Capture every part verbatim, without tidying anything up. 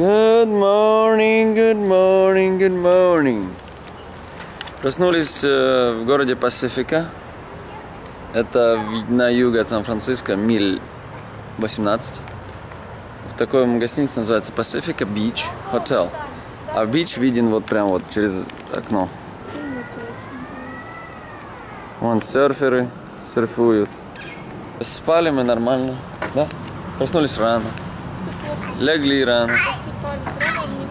Good morning, good morning, good morning. Проснулись э, в городе Пасифика. Это на юге от Сан-Франциско, миль восемнадцать. В такой гостинице называется Pacifica Beach Hotel. А бич виден вот прям вот через окно. Вон серферы серфуют. Спали мы нормально, да? Проснулись рано. Легли рано.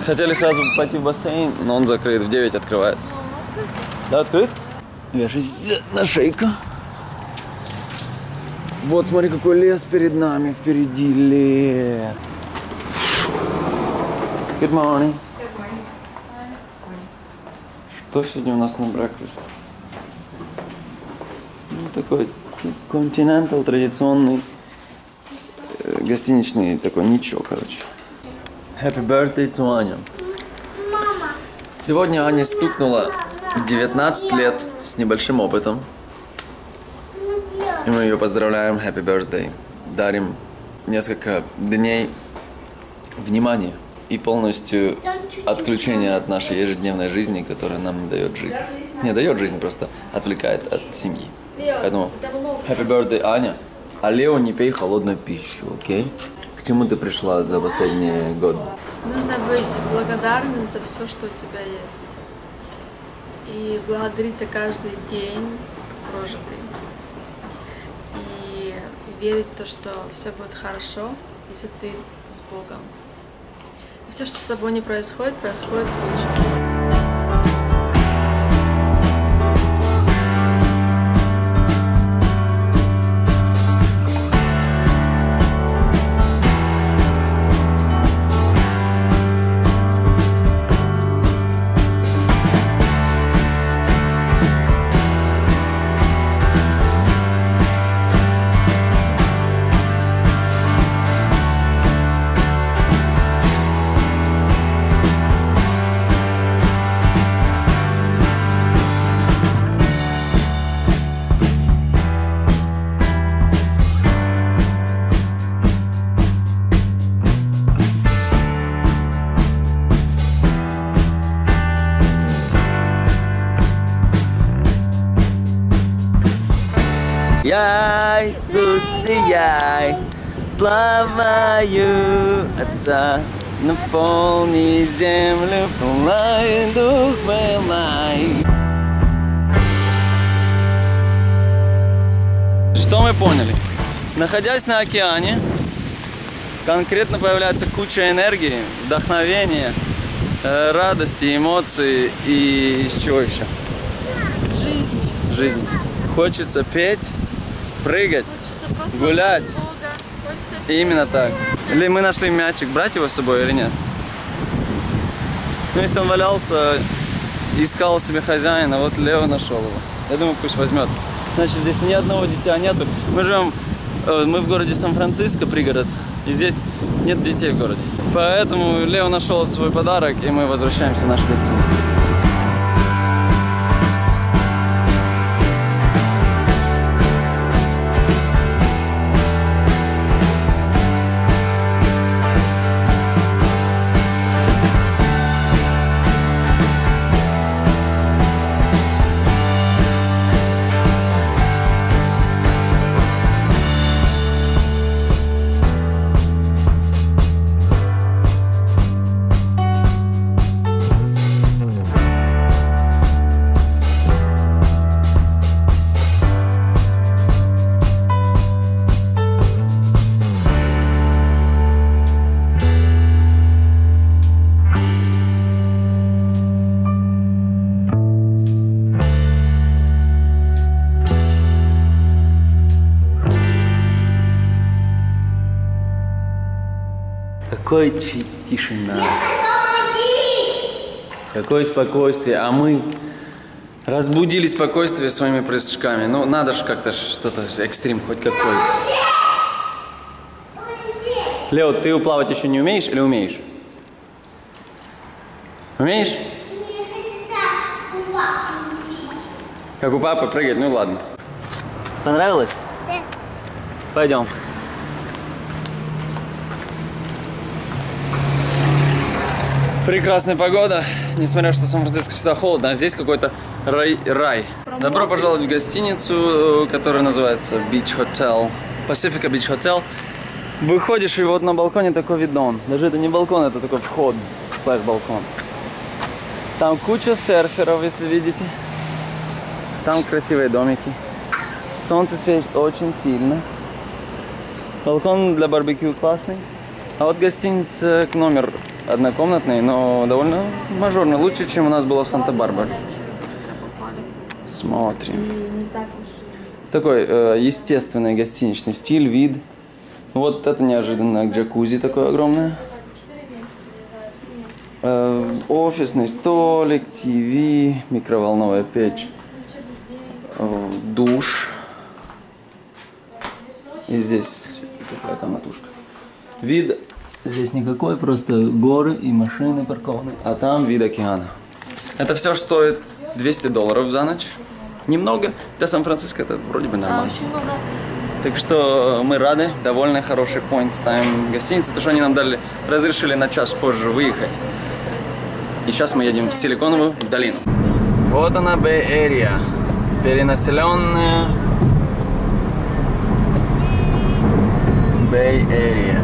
Хотели сразу пойти в бассейн, но он закрыт. В девять открывается. Да, открыт? Вяжись на шейку. Вот, смотри, какой лес перед нами. Впереди лес. Good morning. Что сегодня у нас на breakfast? Ну, такой континентал, традиционный, гостиничный такой, ничего, короче. Happy birthday to Аня. Мама. Сегодня Аня стукнула девятнадцать лет с небольшим опытом. И мы ее поздравляем, happy birthday. Дарим несколько дней внимания и полностью отключение от нашей ежедневной жизни, которая нам не дает жизнь. Не дает жизнь, просто отвлекает от семьи. Поэтому happy birthday, Аня. А Лео, не пей холодную пищу, окей? К чему ты пришла за последние годы? Нужно быть благодарным за все, что у тебя есть. И благодарить за каждый день прожитый. И верить в то, что все будет хорошо, если ты с Богом. И все, что с тобой не происходит, происходит лучше. Яй, Иисусе, яй, славою Отца, наполни землю, полай, дух вылай. Что мы поняли? Находясь на океане, конкретно появляется куча энергии, вдохновения, радости, эмоций и чего еще? Жизнь. Жизнь. Хочется петь, прыгать, гулять. Именно так. Или мы нашли мячик, брать его с собой или нет? Ну, если он валялся, искал себе хозяина, вот Лео нашел его. Я думаю, пусть возьмет. Значит, здесь ни одного дитя нету. Мы живем, мы в городе Сан-Франциско, пригород, и здесь нет детей в городе. Поэтому Лео нашел свой подарок, и мы возвращаемся в нашу гостиницу. Какая тишина, какое спокойствие, а мы разбудили спокойствие своими прыжками. Ну, надо же как-то что-то, экстрим хоть какой-то. Лео, ты уплавать еще не умеешь или умеешь? Умеешь? Мне хотят у папы учить. Как у папы прыгать? Ну ладно. Понравилось? Да. Пойдем. Прекрасная погода, несмотря на то, что в Сан-Франциско всегда холодно, а здесь какой-то рай-рай. Добро пожаловать в гостиницу, которая называется Beach Hotel, Pacifica Beach Hotel. Выходишь, и вот на балконе такой видон. Даже это не балкон, это такой вход, слэш-балкон. Там куча серферов, если видите. Там красивые домики. Солнце светит очень сильно. Балкон для барбекю классный. А вот гостиница, номер однокомнатный, но довольно мажорный. Лучше, чем у нас было в Санта-Барбаре. Смотрим. Такой э, естественный гостиничный стиль, вид. Вот это неожиданно, джакузи такое огромное. Э, офисный столик, ТВ, микроволновая печь, э, душ. И здесь такая комнатушка. Вид здесь никакой, просто горы и машины паркованы. А там вид океана. Это все стоит двести долларов за ночь. Немного. Для Сан-Франциско это вроде бы нормально. Так что мы рады, довольны, хороший point-time гостиницы, то что они нам дали, разрешили на час позже выехать. И сейчас мы едем в Силиконовую долину. Вот она, Bay Area, перенаселенная Bay Area.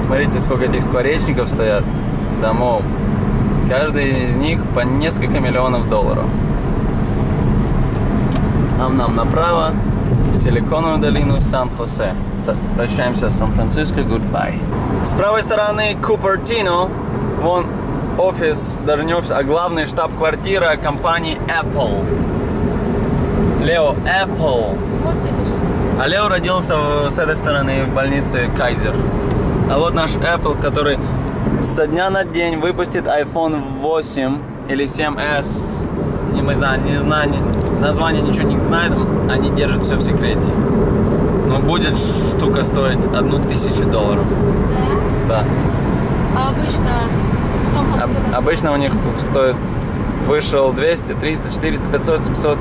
Смотрите, сколько этих скворечников стоят, домов. Каждый из них по несколько миллионов долларов. Нам нам направо. В Силиконовую долину, в Сан-Хосе. Прощаемся с Сан-Франциско, goodbye. С правой стороны Купертино, вон офис, даже не офис, а главный штаб-квартира компании Apple. Лео Apple. А Лео родился в, с этой стороны в больнице Кайзер. А вот наш Apple, который со дня на день выпустит айфон восемь или семь эс. И мы знаем, не знаем, название ничего не знает, они держат все в секрете. Но будет штука стоить одну тысячу долларов. Да? Да. А обычно в том году Об, Обычно у них стоит, вышел двести, триста, четыреста, пятьсот, семьсот.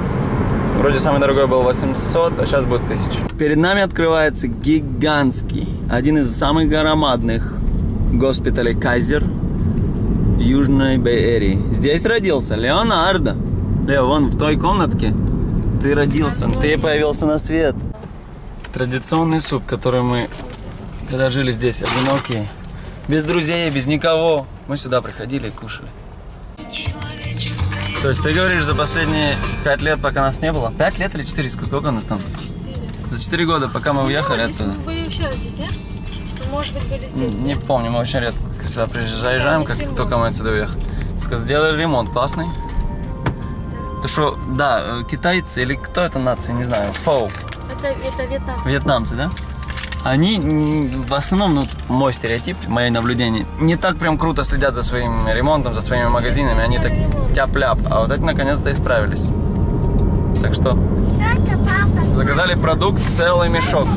Вроде самый дорогой был восемьсот, а сейчас будет тысяча. Перед нами открывается гигантский, один из самых громадных госпиталей Кайзер Южной Бэй-Эрии. Здесь родился Леонардо. Лео, вон в той комнатке ты родился, ты появился на свет. Традиционный суп, который мы, когда жили здесь, одинокие, без друзей, без никого, мы сюда приходили и кушали. То есть ты говоришь, за последние пять лет, пока нас не было, пять лет или четыре, сколько нас там? За четыре года, пока мы уехали отсюда. Вы были еще здесь, нет? Может быть, были здесь? Не помню, мы очень редко сюда приезжаем, как только мы отсюда уехали. Сделали ремонт классный. Потому что, да, китайцы или кто это нация, не знаю, фоу. Это, это вьетнамцы. Вьетнамцы, да? Они в основном, ну, мой стереотип, мое наблюдение, не так прям круто следят за своим ремонтом, за своими магазинами, они так тяп-ляп, а вот эти наконец-то исправились. Так что, заказали продукт, целый мешок.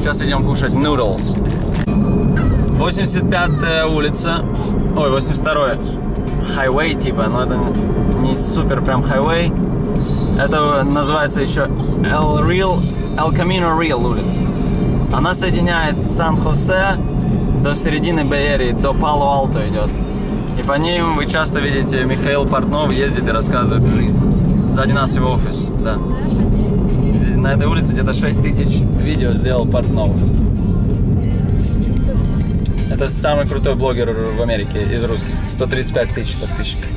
Сейчас идем кушать noodles. восемьдесят пятая улица, ой, восемьдесят вторая, хайвей типа, но это... не супер прям хайвей. Это называется еще El Real, El Camino Real улица. Она соединяет Сан-Хосе до середины Бэй-Эрии, до Пало Алто идет. И по ним вы часто видите, Михаил Портнов ездит и рассказывает жизнь. Сзади нас его офис, да. Здесь, на этой улице где-то шесть тысяч видео сделал Портнов. Это самый крутой блогер в Америке из русских. сто тридцать пять тысяч подписчиков.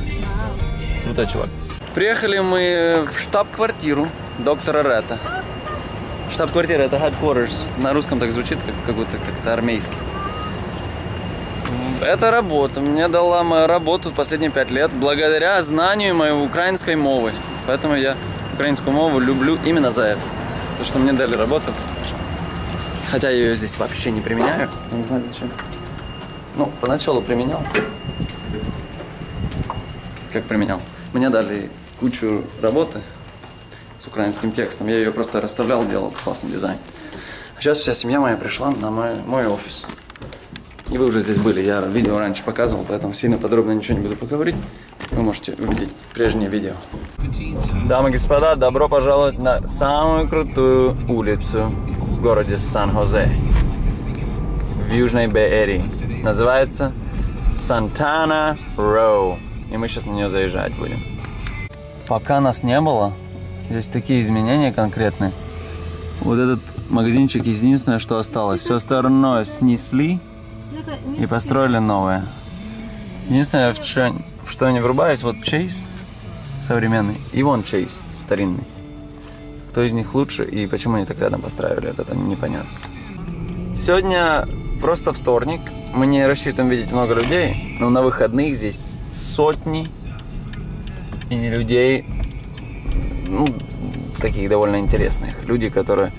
Крутой чувак. Приехали мы в штаб-квартиру доктора Ретта. Штаб-квартира — это headquarters. На русском так звучит, как, как будто как-то армейский. Это работа. Мне дала мою работу последние пять лет благодаря знанию моей украинской мовы. Поэтому я украинскую мову люблю именно за это. То, что мне дали работу. Хотя я ее здесь вообще не применяю. Не знаю зачем. Ну, поначалу применял. Как применял. Мне дали кучу работы с украинским текстом. Я ее просто расставлял, делал классный дизайн. А сейчас вся семья моя пришла на мой, мой офис. И вы уже здесь были. Я видео раньше показывал, поэтому сильно подробно ничего не буду поговорить. Вы можете увидеть прежнее видео. Дамы и господа, добро пожаловать на самую крутую улицу в городе Сан-Хосе. В Южной Бэй-Эрии. Называется Santana Row. И мы сейчас на нее заезжать будем. Пока нас не было, здесь такие изменения конкретные. Вот этот магазинчик единственное, что осталось. Все остальное снесли и построили новое. Единственное, в что я не врубаюсь, вот Chase современный и вон Chase старинный. Кто из них лучше и почему они так рядом построили, это непонятно. Сегодня просто вторник. Мы не рассчитываем видеть много людей, но на выходных здесь сотни и людей, ну, таких довольно интересных. Люди, которые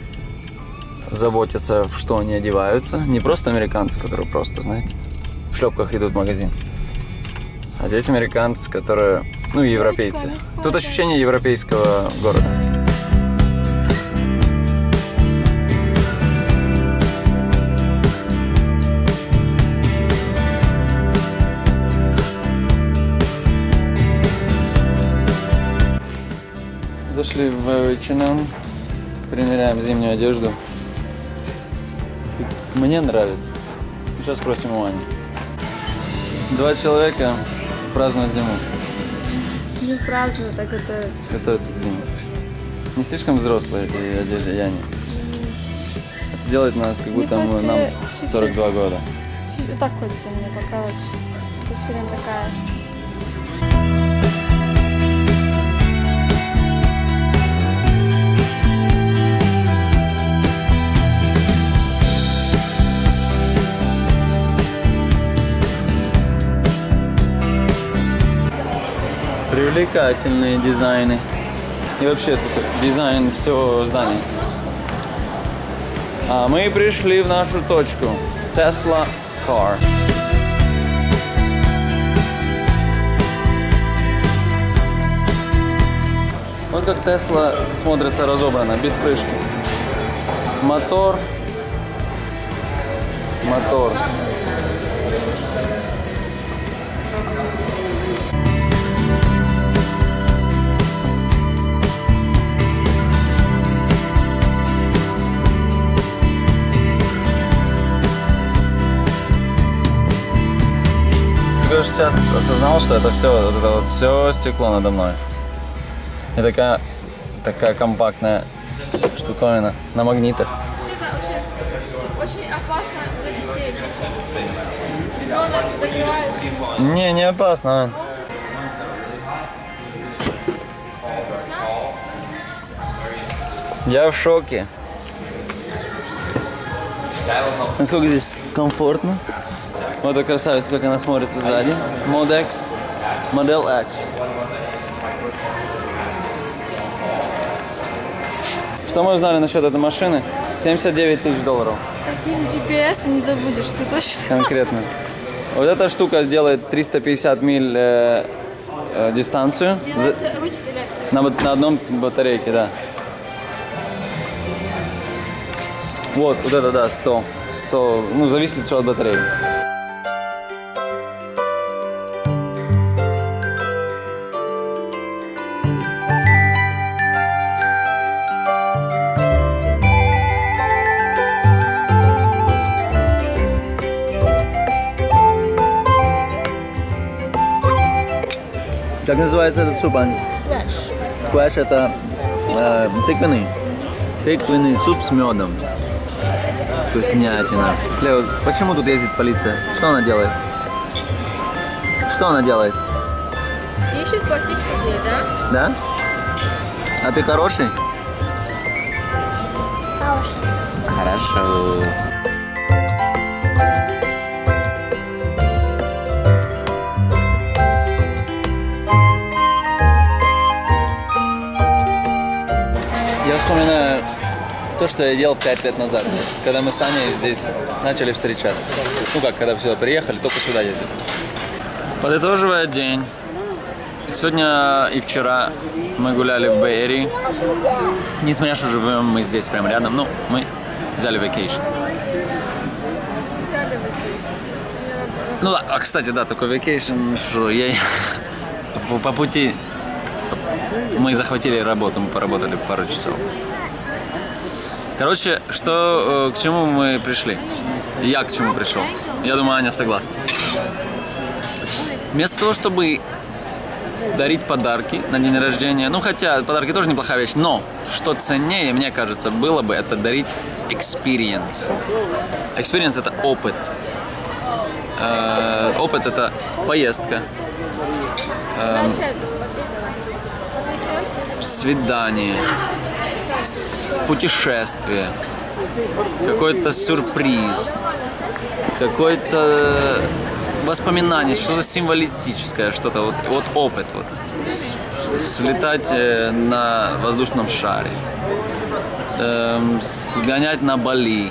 заботятся, в что они одеваются. Не просто американцы, которые просто, знаете, в шлепках идут в магазин. А здесь американцы, которые, ну, европейцы. Тут ощущение европейского города. Зашли в Ченон, примеряем зимнюю одежду. Мне нравится. Сейчас спросим у Ани. Два человека празднуют зиму. Не празднуют, а готовятся. Готовятся к зиме. Не слишком взрослые эти одежды, я не. Это делает нас, как будто нам чуть-чуть, сорок два года. Чуть-чуть, так хочется мне пока вот. Все время такая. Привлекательные дизайны. И вообще тут дизайн всего здания. А мы пришли в нашу точку. Tesla Car. Вот как Tesla смотрится разобрано, без прыжки. Мотор. Мотор. Сейчас осознал, что это все, вот это вот все стекло надо мной. И такая, такая компактная штуковина на магнитах. Это очень, очень опасно для детей. Ребенок закрывает. Не, не опасно. Я в шоке. Насколько здесь комфортно. Вот эта красавица, как она смотрится сзади. Model X. Model X. Что мы узнали насчет этой машины? семьдесят девять тысяч долларов. Таким джи пи эс не забудешь, ты точно. Конкретно. Вот эта штука делает триста пятьдесят миль э, э, дистанцию. За... На, на одном батарейке, да. Вот, вот это, да, сто. сто. Ну, зависит все от батареи. Как называется этот суп, Аня? Сквэш. Сквэш – это э, тыквенный. Тыквенный суп с медом. Вкуснятина. Лео, почему тут ездит полиция? Что она делает? Что она делает? Ищет плохих людей, да? Да? А ты хороший? Хороший. Хорошо. Я вспоминаю то, что я делал пять лет назад, когда мы с Аней здесь начали встречаться. Ну как, когда сюда приехали, только сюда ездили. Подытоживая день, сегодня и вчера мы гуляли в Bay Area. Несмотря на то, что живем мы здесь прямо рядом, ну, мы взяли vacation. Ну да, а кстати, да, такой vacation, что я по пути... Мы захватили работу, мы поработали пару часов. Короче, что к чему мы пришли? Я к чему пришел? Я думаю, Аня согласна. Вместо того, чтобы дарить подарки на день рождения, ну хотя подарки тоже неплохая вещь, но что ценнее, мне кажется, было бы это дарить experience. Experience — это опыт. Э, опыт — это поездка. Э, свидание. Путешествие. Какой-то сюрприз. Какой-то... воспоминания, что-то символическое, что-то, вот, вот опыт, вот, слетать на воздушном шаре, эм, сгонять на Бали,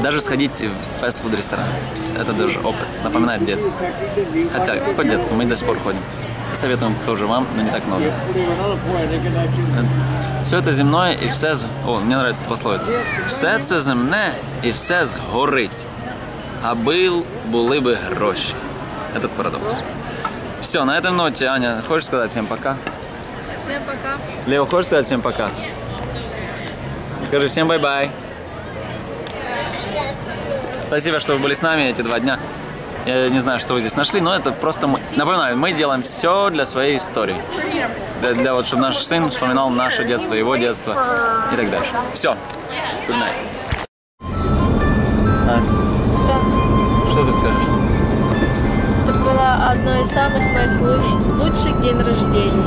даже сходить в фастфуд-ресторан, это даже опыт, напоминает детство, хотя какое детство, мы до сих пор ходим, советуем тоже вам, но не так много. Все это земное и все, з... о, мне нравится эта пословица, все це земне и все згорить. А был, були бы гроши. Этот парадокс. Все, на этом ноте, Аня, хочешь сказать всем пока? Всем пока. Лео, хочешь сказать всем пока? Скажи всем бай-бай. Спасибо, что вы были с нами эти два дня. Я не знаю, что вы здесь нашли, но это просто мы... Напоминаю, мы делаем все для своей истории. Для, для вот, чтобы наш сын вспоминал наше детство, его детство и так дальше. Все. Good night. Одно из самых моих лучших, лучших день рождения.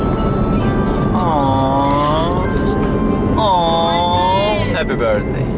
Aww. Aww. Happy birthday.